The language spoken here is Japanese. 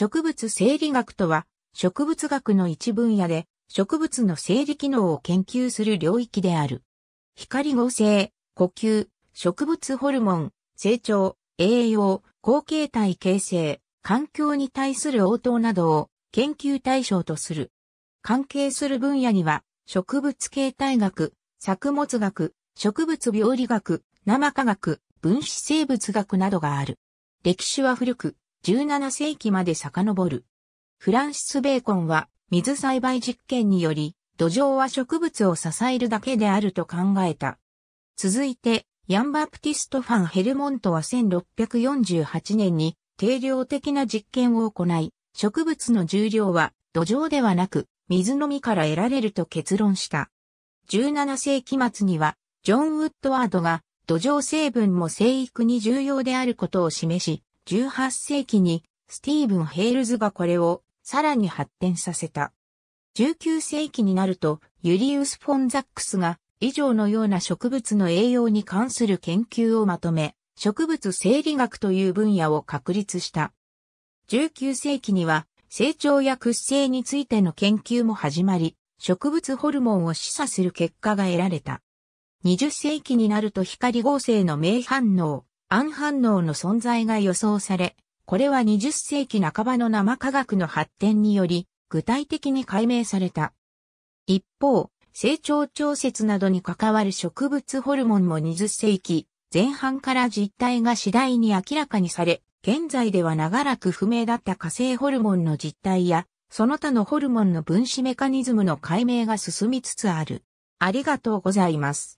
植物生理学とは、植物学の一分野で、植物の生理機能を研究する領域である。光合成、呼吸、植物ホルモン、成長、栄養、後形態形成、環境に対する応答などを研究対象とする。関係する分野には、植物形態学、作物学、植物病理学、生化学、分子生物学などがある。歴史は古く、17世紀まで遡る。フランシス・ベーコンは、水栽培実験により、土壌は植物を支えるだけであると考えた。続いて、ヤン・バプティスト・ファン・ヘルモントは1648年に定量的な実験を行い、植物の重量は土壌ではなく水のみから得られると結論した。17世紀末には、ジョン・ウッドワードが土壌成分も生育に重要であることを示し、18世紀にスティーブン・ヘールズがこれをさらに発展させた。19世紀になるとユリウス・フォン・ザックスが以上のような植物の栄養に関する研究をまとめ、植物生理学という分野を確立した。19世紀には成長や屈性についての研究も始まり、植物ホルモンを示唆する結果が得られた。20世紀になると光合成の明反応、暗反応の存在が予想され、これは20世紀半ばの生化学の発展により具体的に解明された。一方、成長調節などに関わる植物ホルモンも20世紀前半から実態が次第に明らかにされ、現在では長らく不明だった化成ホルモンの実態や、その他のホルモンの分子メカニズムの解明が進みつつある。ありがとうございます。